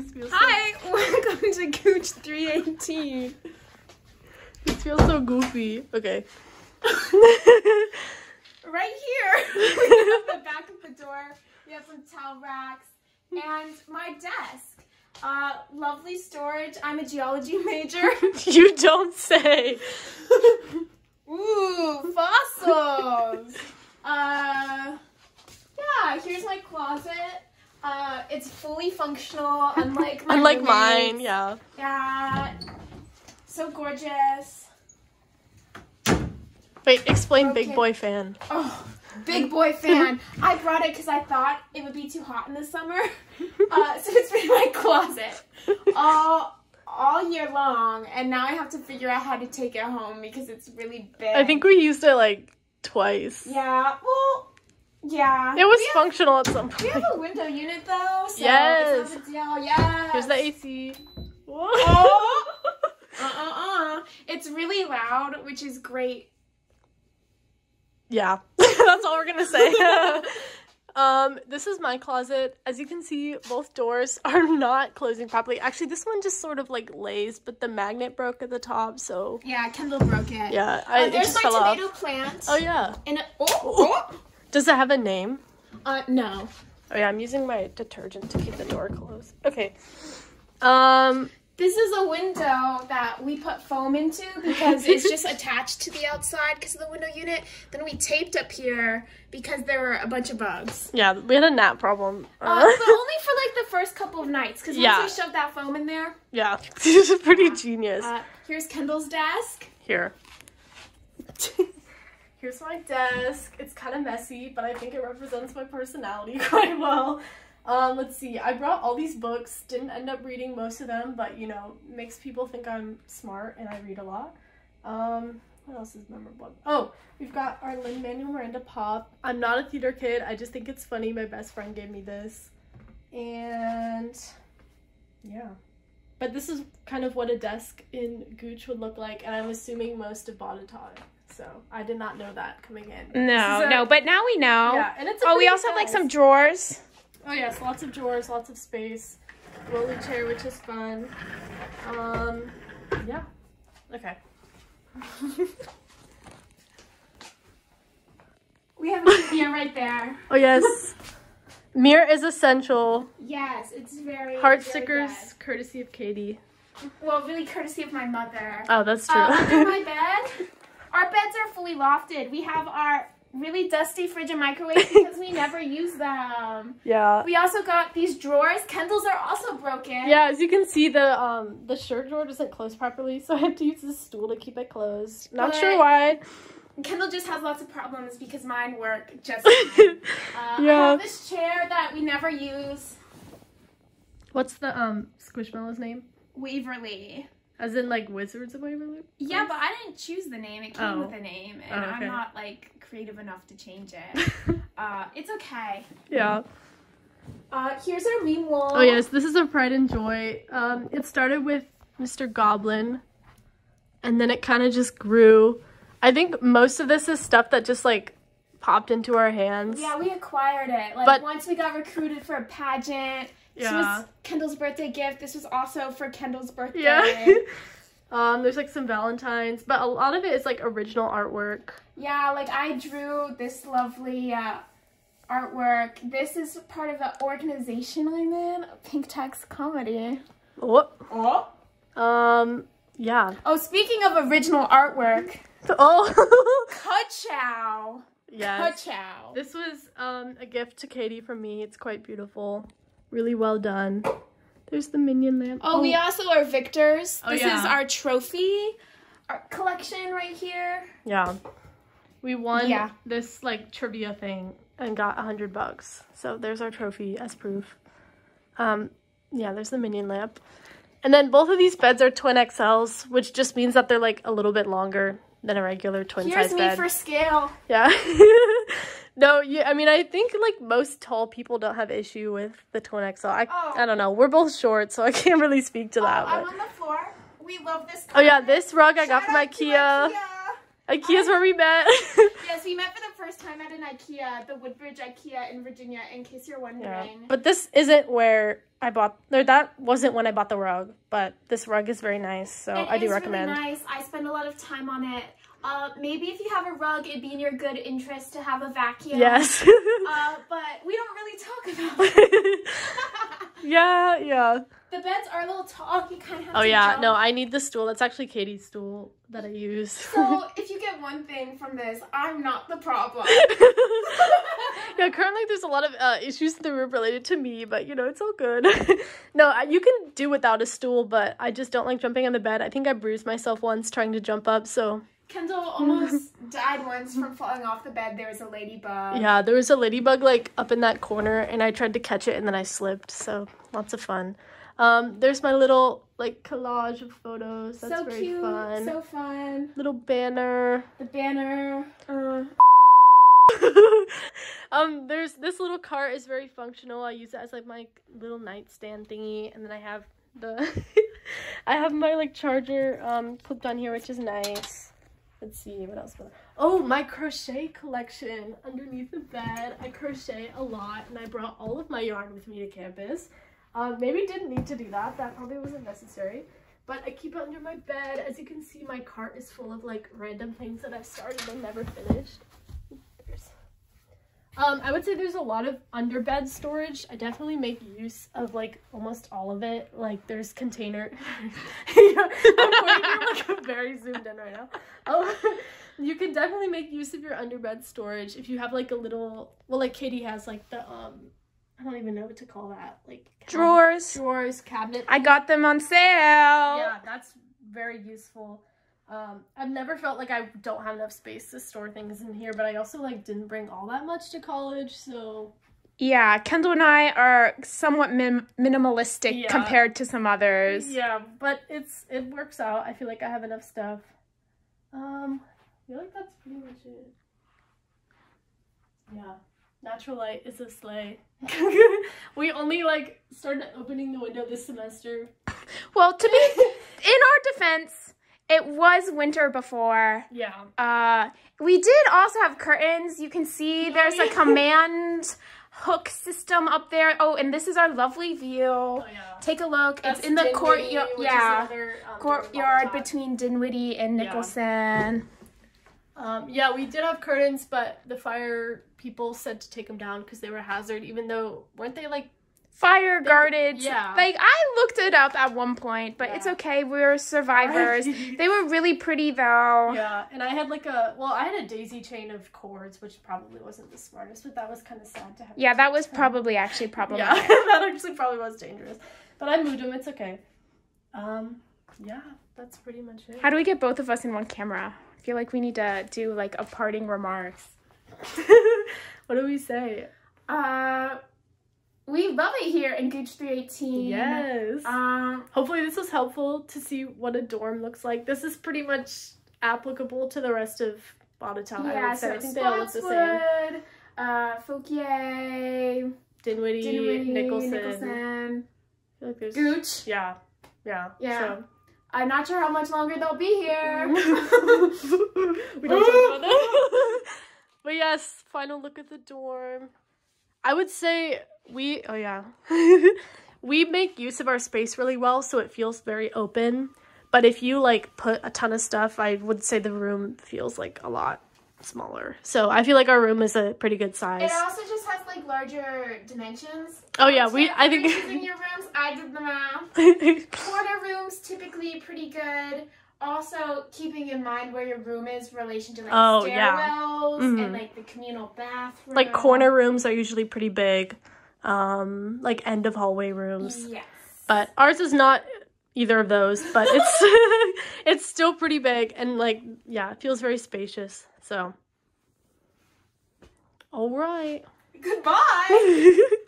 This feels Hi, welcome to Gooch 318. This feels so goofy. Okay. Right here, we have the back of the door. We have some towel racks and my desk. Lovely storage. I'm a geology major. You don't say. Ooh, fossils. Yeah, here's my closet. It's fully functional, unlike my mine, yeah. Yeah. So gorgeous. Wait, explain okay. Big boy fan. Oh, big boy fan. I brought it because I thought it would be too hot in the summer. So it's been in my closet all year long, and now I have to figure out how to take it home because it's really big. I think we used it like twice. Yeah, well... Yeah. It was functional at some point. We have a window unit though, so yes. It's not a deal. Yes. Here's the AC. Whoa. Oh. It's really loud, which is great. Yeah. That's all we're gonna say. This is my closet. As you can see, both doors are not closing properly. Actually, this one just sort of like lays, but the magnet broke at the top, so yeah, Kendall broke it. Yeah. There's my tomato plant. Oh yeah. And does it have a name? No. Oh yeah, I'm using my detergent to keep the door closed. Okay. This is a window that we put foam into because it's just attached to the outside because of the window unit. Then we taped up here because there were a bunch of bugs. Yeah, we had a gnat problem. But only for like the first couple of nights because once we shoved that foam in there. Yeah, this is pretty genius. Here's Kendall's desk. Here. Here's my desk. It's kind of messy, but I think it represents my personality quite well. Let's see. I brought all these books. Didn't end up reading most of them, but, you know, makes people think I'm smart and I read a lot. What else is memorable? Oh, we've got our Lin-Manuel Miranda pop. I'm not a theater kid. I just think it's funny. My best friend gave me this. And, yeah. But this is kind of what a desk in Gooch would look like, and I'm assuming most of Botetourt. So I did not know that coming in. No, so, no, but now we know. Yeah, and it's a we also have like some drawers. Oh yes, lots of drawers, lots of space. Rolly chair, which is fun. Yeah. Okay. We have a mirror right there. Oh yes. Mirror is essential. Yes, it's very heart stickers, good. Courtesy of Katie. Well, really courtesy of my mother. Oh, that's true. Under my bed. Our beds are fully lofted. We have our really dusty fridge and microwave because we never use them. Yeah. We also got these drawers. Kendall's are also broken. Yeah, as you can see, the shirt drawer doesn't close properly, so I have to use this stool to keep it closed. Not sure why. Kendall just has lots of problems because mine work just fine. Yeah. I have this chair that we never use. What's the Squishmallows name? Waverly. As in, like, Wizards of Waverloops? Yeah, but I didn't choose the name. It came with a name, and I'm not, like, creative enough to change it. It's okay. Yeah. Here's our meme wall. Oh, yes, this is a pride and joy. It started with Mr. Goblin, and then it kind of just grew. I think most of this is stuff that just, like, popped into our hands. Yeah, we acquired it. Like, but once we got recruited for a pageant... This was Kendall's birthday gift. This was also for Kendall's birthday. Yeah. There's like some Valentines, but a lot of it is like original artwork. Yeah, like I drew this lovely artwork. This is part of the organization I'm in, Pink Tax Comedy. Yeah. Oh, speaking of original artwork. Oh. Ka-chow. Yes. Ka-chow. This was a gift to Katie from me. It's quite beautiful. Really well done. There's the minion lamp. Oh, we also are victors. Oh, this is our trophy, our collection right here. Yeah. We won this like trivia thing and got $100. So there's our trophy as proof. Yeah, there's the minion lamp. And then both of these beds are twin XLs, which just means that they're like a little bit longer than a regular twin size bed. Here's me for scale. Yeah. No, I mean, I think, like, most tall people don't have issue with the twin XL. I don't know. We're both short, so I can't really speak to that. I'm on the floor. We love this color. Oh, yeah, this rug I got from IKEA. IKEA's where we met. Yes, we met for the first time at an IKEA, the Woodbridge IKEA in Virginia, in case you're wondering. Yeah. But this isn't where I bought, or that wasn't when I bought the rug, but this rug is very nice, so I do recommend. It is really nice. I spend a lot of time on it. Maybe if you have a rug, it'd be in your good interest to have a vacuum. Yes. But we don't really talk about it. Yeah, yeah. The beds are a little tall. You kind of have to jump. No, I need the stool. That's actually Katie's stool that I use. So if you get one thing from this, I'm not the problem. Yeah, currently there's a lot of issues in the room related to me, but you know, it's all good. No, you can do without a stool, but I just don't like jumping on the bed. I think I bruised myself once trying to jump up, so... Kendall almost died once from falling off the bed. There was a ladybug. Yeah, there was a ladybug, like, up in that corner, and I tried to catch it, and then I slipped, so lots of fun. There's my little, like, collage of photos. That's very fun. So cute, so fun. Little banner. The banner. There's this little cart is very functional. I use it as, like, my little nightstand thingy, and then I have the... I have my, like, charger clipped on here, which is nice. Let's see, what else? Oh, my crochet collection underneath the bed. I crochet a lot, and I brought all of my yarn with me to campus. Maybe didn't need to do that. That probably wasn't necessary. But I keep it under my bed. As you can see, my cart is full of, like, random things that I've started and never finished. I would say there's a lot of underbed storage. I definitely make use of, like, almost all of it. Like, there's container... I'm very zoomed in right now. You can definitely make use of your underbed storage if you have, like, a little... Well, like, Katie has, like, the, I don't even know what to call that. Like... Drawers. Drawers, cabinet. I got them on sale! Yeah, that's very useful. I've never felt like I don't have enough space to store things in here, but I also, like, didn't bring all that much to college, so... Yeah, Kendall and I are somewhat minimalistic compared to some others. Yeah, but it works out. I feel like I have enough stuff. I feel like that's pretty much it. Yeah. Natural light is a sleigh. We only, like, started opening the window this semester. Well, to be... in our defense... It was winter before. Yeah. We did also have curtains. You can see there's a command hook system up there. Oh, and this is our lovely view. Oh, yeah. Take a look. That's it's in the courtyard. Yeah. Courtyard between Dinwiddie and Nicholson. Yeah. Yeah, we did have curtains, but the fire people said to take them down because they were a hazard, even though, weren't they, like, fire guarded. Yeah. Like, I looked it up at one point, but it's okay. We're survivors. They were really pretty, though. Yeah, and I had, like, I had a daisy chain of cords, which probably wasn't the smartest, but that was kind of sad to have. Yeah, that was probably actually problematic. Yeah, that actually probably was dangerous. But I moved them. It's okay. Yeah, that's pretty much it. How do we get both of us in one camera? I feel like we need to do, like, a parting remarks. What do we say? We love it here in Gooch 318. Yes. Hopefully this was helpful to see what a dorm looks like. This is pretty much applicable to the rest of Botetourt. Yeah, I would say. I think they all look the same. Fauquier, Dinwiddie, Nicholson. I feel like there's Gooch. Yeah. Yeah. Yeah. So. I'm not sure how much longer they'll be here. We don't talk about that. But yes, final look at the dorm. I would say we make use of our space really well, so it feels very open. But if you, like, put a ton of stuff, I would say the room feels, like, a lot smaller. So I feel like our room is a pretty good size. It also just has, like, larger dimensions. Oh yeah, I think in your rooms, I did the math. Quarter rooms typically pretty good. Also, keeping in mind where your room is in relation to, like, stairwells and, like, the communal bathroom. Like, corner rooms are usually pretty big, like, end of hallway rooms. Yes. But ours is not either of those, but it's it's still pretty big and, like, yeah, it feels very spacious. So, all right. Goodbye.